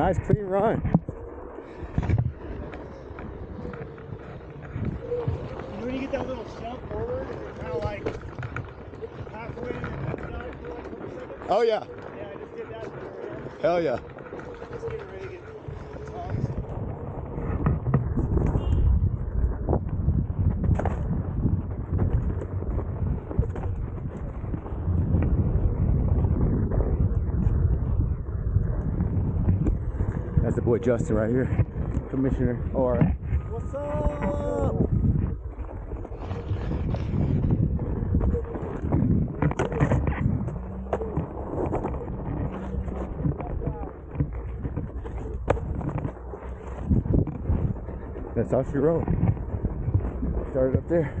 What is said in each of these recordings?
Nice clean run. When you get that little jump forward, you're kind of like halfway in the side for like 20 seconds. Oh yeah. Yeah, I just did that before. Hell yeah. Just getting ready to get tossed. That's the boy Justin right here, Commissioner. All right. What's up? That's off your road. Started up there.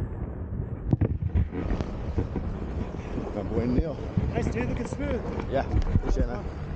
My boy Neil. Nice dude, looking smooth. Yeah, appreciate that.